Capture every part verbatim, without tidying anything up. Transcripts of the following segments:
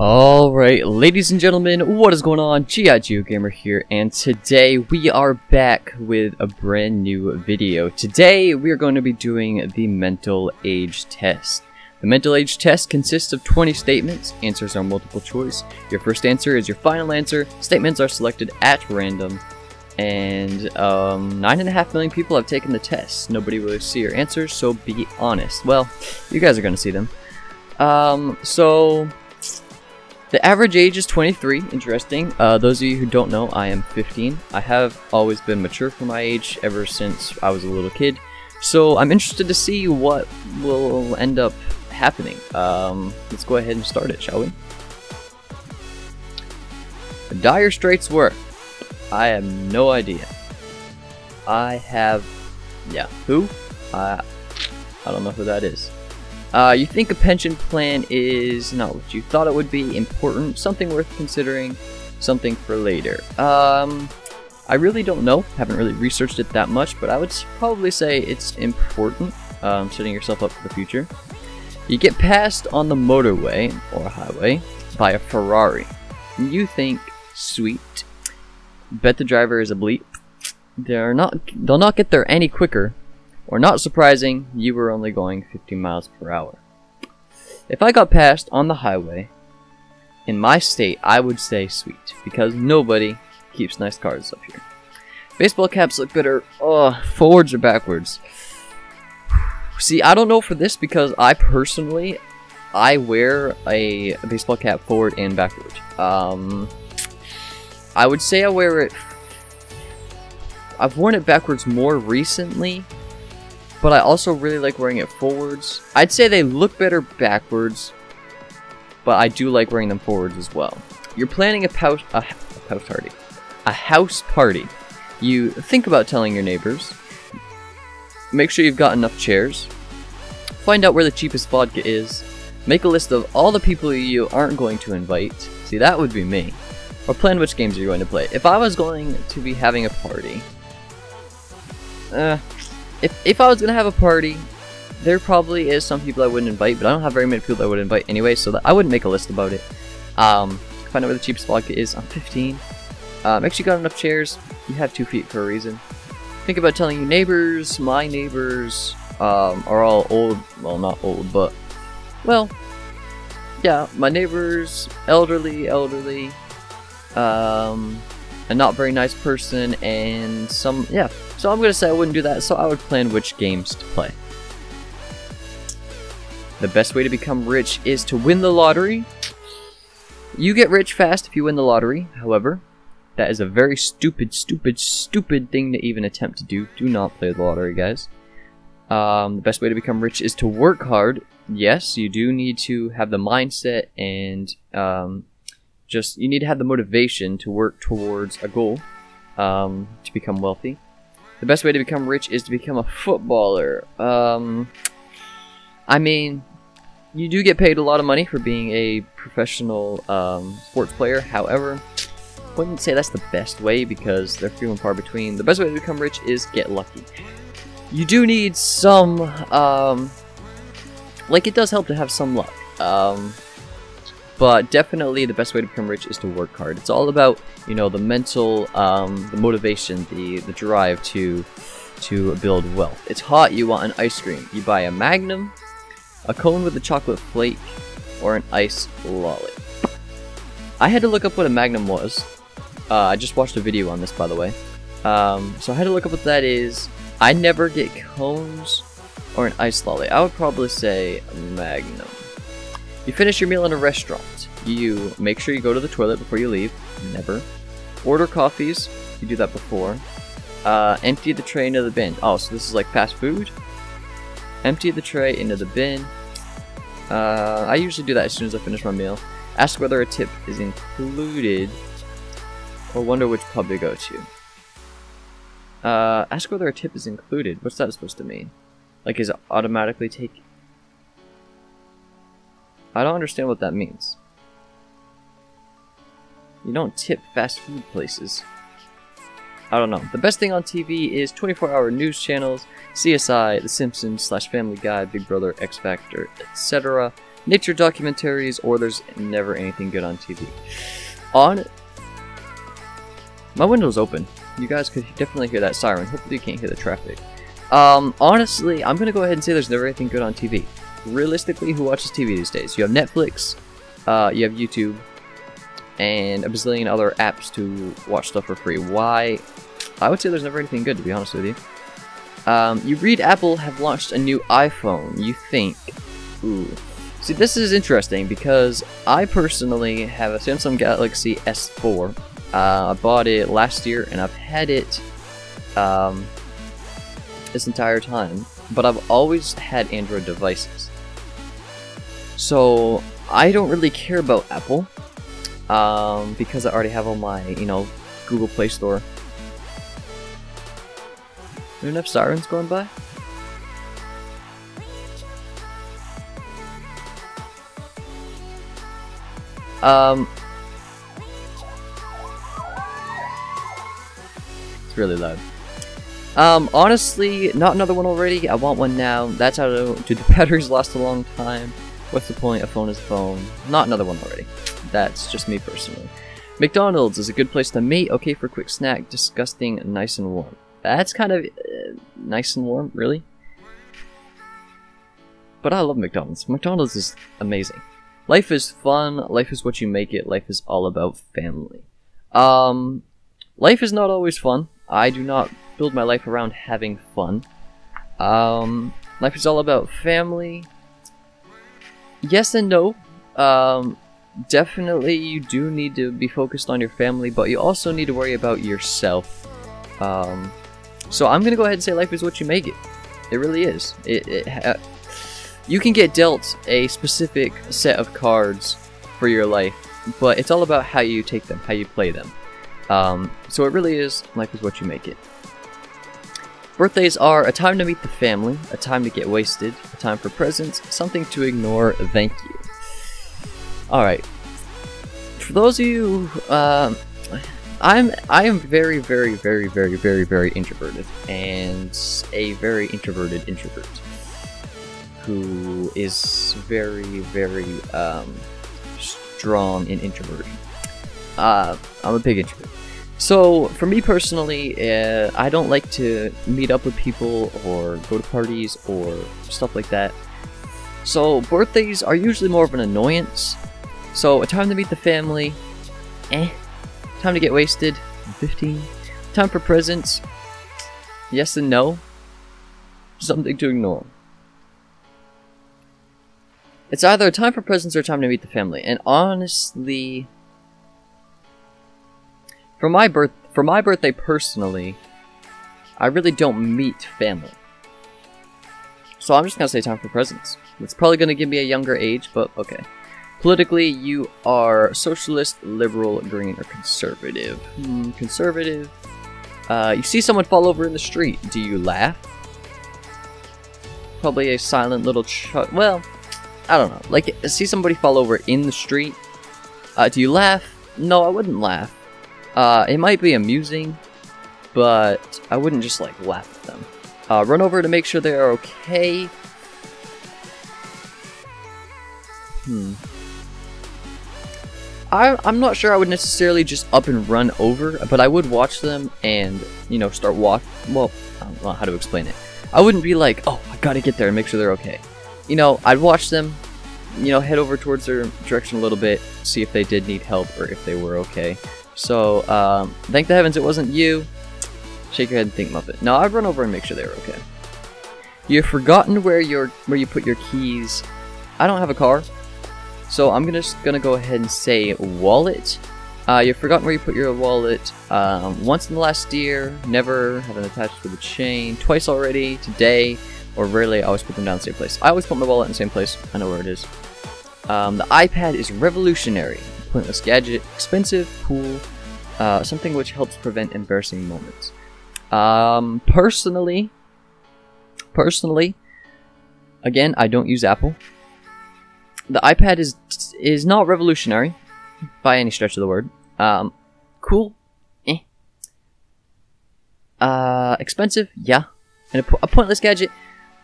Alright, ladies and gentlemen, what is going on? GIGeoGamer here, and today we are back with a brand new video. Today we are going to be doing the mental age test. The mental age test consists of twenty statements. Answers are multiple choice. Your first answer is your final answer. Statements are selected at random. And um, nine and a half million people have taken the test. Nobody really see your answers, so be honest. Well, you guys are going to see them. Um, so... The average age is twenty-three, interesting. Uh, those of you who don't know, I am fifteen. I have always been mature for my age ever since I was a little kid. So I'm interested to see what will end up happening. Um, let's go ahead and start it, shall we? The Dire Straits were. I have no idea. I have... yeah, who? Uh, I don't know who that is. Uh, you think a pension plan is not what you thought it would be, important, something worth considering, something for later. Um, I really don't know, haven't really researched it that much, but I would probably say it's important, um, setting yourself up for the future. You get passed on the motorway, or highway, by a Ferrari. You think, sweet, bet the driver is a bleep, they're not, they'll not get there any quicker. Or not surprising, you were only going fifty miles per hour. If I got passed on the highway, in my state, I would say sweet, because nobody keeps nice cars up here. Baseball caps look better, oh, forwards or backwards. See, I don't know for this because I personally, I wear a baseball cap forward and backward. Um, I would say I wear it, I've worn it backwards more recently. But I also really like wearing it forwards. I'd say they look better backwards, but I do like wearing them forwards as well. You're planning a house, a, a house party. A house party. You think about telling your neighbors. Make sure you've got enough chairs. Find out where the cheapest vodka is. Make a list of all the people you aren't going to invite. See, that would be me. Or plan which games you're going to play. If I was going to be having a party... Uh... If, if I was going to have a party, there probably is some people I wouldn't invite, but I don't have very many people I would invite anyway, so that I wouldn't make a list about it. Um, find out where the cheapest vodka is. I'm fifteen. Uh, make sure you got enough chairs. You have two feet for a reason. Think about telling your neighbors. My neighbors um, are all old. Well, not old, but... Well, yeah, my neighbors, elderly, elderly, um... a not very nice person, and some, yeah. So I'm gonna say I wouldn't do that, so I would plan which games to play. The best way to become rich is to win the lottery. You get rich fast if you win the lottery, however. That is a very stupid, stupid, stupid thing to even attempt to do. Do not play the lottery, guys. Um, the best way to become rich is to work hard. Yes, you do need to have the mindset and, um... Just, you need to have the motivation to work towards a goal, um, to become wealthy. The best way to become rich is to become a footballer. Um, I mean, you do get paid a lot of money for being a professional um, sports player. However, I wouldn't say that's the best way because they're few and far between. The best way to become rich is get lucky. You do need some, um, like it does help to have some luck. Um... But definitely the best way to become rich is to work hard. It's all about, you know, the mental, um, the motivation, the, the drive to to build wealth. It's hot, you want an ice cream. You buy a Magnum, a cone with a chocolate flake, or an ice lolly. I had to look up what a Magnum was. Uh, I just watched a video on this, by the way. Um, so I had to look up what that is. I never get cones or an ice lolly. I would probably say Magnum. You finish your meal in a restaurant. You make sure you go to the toilet before you leave. Never. Order coffees. You do that before. Uh, empty the tray into the bin. Oh, so this is like fast food. Empty the tray into the bin. Uh, I usually do that as soon as I finish my meal. Ask whether a tip is included. Or wonder which pub to go to. Uh, ask whether a tip is included. What's that supposed to mean? Like, is it automatically taken? I don't understand what that means. You don't tip fast food places. I don't know. The best thing on T V is twenty-four hour news channels, C S I, The Simpsons, slash Family Guy, Big Brother, X Factor, et cetera. nature documentaries, or there's never anything good on T V. On... My window's open. You guys could definitely hear that siren. Hopefully you can't hear the traffic. Um, honestly, I'm gonna go ahead and say there's never anything good on T V. Realistically, who watches T V these days? You have Netflix, uh, you have YouTube, and a bazillion other apps to watch stuff for free. Why? I would say there's never anything good, to be honest with you. Um, you read Apple have launched a new iPhone. You think, ooh. See, this is interesting because I personally have a Samsung Galaxy S four. Uh, I bought it last year, and I've had it um, this entire time. But I've always had Android devices. So, I don't really care about Apple. Um, because I already have all my, you know, Google Play Store. Are there enough sirens going by? Um... It's really loud. Um, honestly, not another one already. I want one now. That's how to do the batteries last a long time. What's the point? A phone is a phone. Not another one already. That's just me personally. McDonald's is a good place to meet. Okay for a quick snack. Disgusting. Nice and warm. That's kind of uh, nice and warm, really. But I love McDonald's. McDonald's is amazing. Life is fun. Life is what you make it. Life is all about family. Um, life is not always fun. I do not build my life around having fun. Um, life is all about family. Yes and no. Um... Definitely, you do need to be focused on your family, but you also need to worry about yourself. Um, so I'm gonna go ahead and say life is what you make it. It really is. It, it ha you can get dealt a specific set of cards for your life, but it's all about how you take them, how you play them. Um, so it really is, life is what you make it. Birthdays are a time to meet the family, a time to get wasted, a time for presents, something to ignore, thank you. Alright, for those of you, um, I'm I am very, very, very, very, very, very introverted, and a very introverted introvert, who is very, very, um, strong in introversion. Uh, I'm a big introvert. So, for me personally, uh, I don't like to meet up with people, or go to parties, or stuff like that. So, birthdays are usually more of an annoyance. So, a time to meet the family, eh, time to get wasted, fifteen, time for presents, yes and no, something to ignore. It's either a time for presents or a time to meet the family, and honestly, for my birth, for my birthday personally, I really don't meet family. So I'm just gonna say time for presents. It's probably gonna give me a younger age, but okay. Politically, you are socialist, liberal, green, or conservative. Hmm, conservative. Uh, you see someone fall over in the street. Do you laugh? Probably a silent little ch- well, I don't know. Like, see somebody fall over in the street. Uh, do you laugh? No, I wouldn't laugh. Uh, it might be amusing, but I wouldn't just, like, laugh at them. Uh, run over to make sure they are okay. Hmm. I, I'm not sure I would necessarily just up and run over, but I would watch them and, you know, start walk. Well, I don't know how to explain it. I wouldn't be like, oh, I gotta get there and make sure they're okay. You know, I'd watch them, you know, head over towards their direction a little bit, see if they did need help or if they were okay. So, um, thank the heavens it wasn't you. Shake your head and think, Muppet. No, I'd run over and make sure they were okay. You've forgotten where your where you put your keys. I don't have a car. So I'm gonna, just gonna go ahead and say wallet. Uh, you've forgotten where you put your wallet. Um, once in the last year, never had an attached with a chain. Twice already, today, or rarely. I always put them down in the same place. I always put my wallet in the same place. I know where it is. Um, the iPad is revolutionary. Pointless gadget, expensive, cool, uh, something which helps prevent embarrassing moments. Um, personally, personally, again, I don't use Apple. The iPad is is not revolutionary, by any stretch of the word. Um, cool, eh. Uh, expensive, yeah. And a, po a pointless gadget,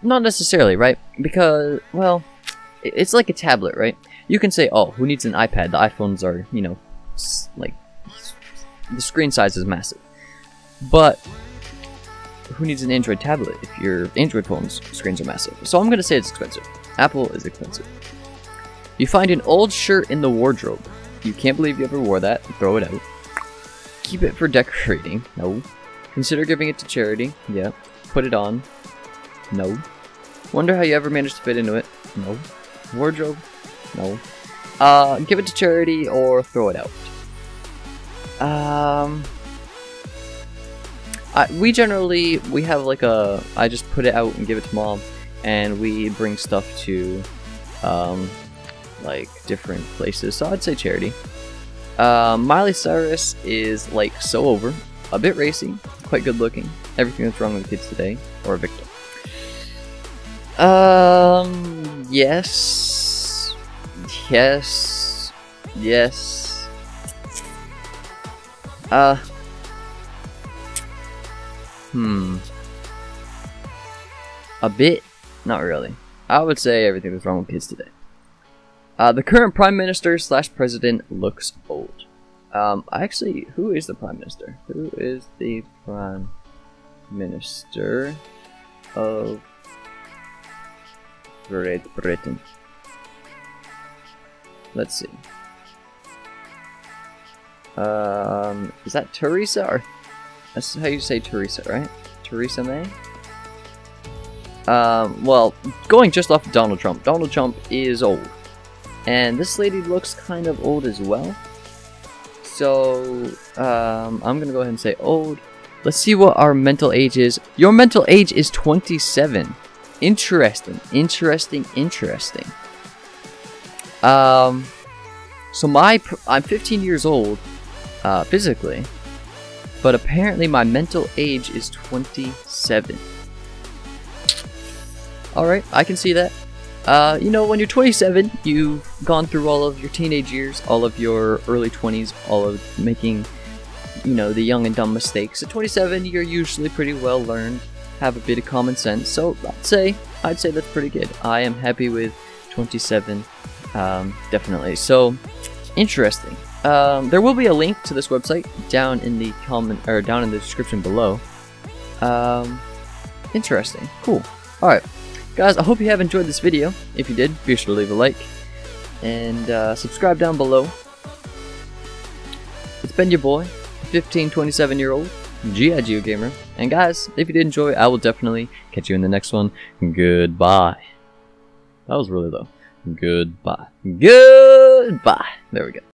not necessarily, right? Because, well, it's like a tablet, right? You can say, oh, who needs an iPad? The iPhones are, you know, like, the screen size is massive. But who needs an Android tablet if your Android phone's screens are massive? So I'm going to say it's expensive. Apple is expensive. You find an old shirt in the wardrobe. You can't believe you ever wore that. Throw it out. Keep it for decorating. No. Consider giving it to charity. Yeah. Put it on. No. Wonder how you ever managed to fit into it. No. Wardrobe. No. Uh, give it to charity or throw it out. Um... I, we generally, we have like a, I just put it out and give it to mom, and we bring stuff to, um, like, different places, so I'd say charity. Uh, Miley Cyrus is, like, so over, a bit racy, quite good looking, everything that's wrong with kids today, or a victim. Um, yes, yes, yes, uh... Hmm. A bit? Not really. I would say everything that's wrong with kids today. Uh, the current Prime Minister slash President looks old. Um, actually, who is the Prime Minister? Who is the Prime Minister of Great Britain? Let's see. Um, is that Teresa or... That's how you say Teresa, right? Teresa May? Um, well, going just off of Donald Trump. Donald Trump is old. And this lady looks kind of old as well. So, um, I'm going to go ahead and say old. Let's see what our mental age is. Your mental age is twenty-seven. Interesting. Interesting. Interesting. Um, so my, pr I'm fifteen years old, uh, physically. But apparently my mental age is twenty-seven. Alright, I can see that. Uh, you know, when you're twenty-seven, you've gone through all of your teenage years, all of your early twenties, all of making, you know, the young and dumb mistakes. At twenty-seven, you're usually pretty well learned, have a bit of common sense. So I'd say, I'd say that's pretty good. I am happy with twenty-seven, um, definitely. So, interesting. Um, there will be a link to this website down in the comment or down in the description below. Um, interesting, cool. All right, guys. I hope you have enjoyed this video. If you did, be sure to leave a like and uh, subscribe down below. It's been your boy, fifteen, twenty-seven-year-old GIGeoGamer. And guys, if you did enjoy, I will definitely catch you in the next one. Goodbye. That was really low. Goodbye. Goodbye. There we go.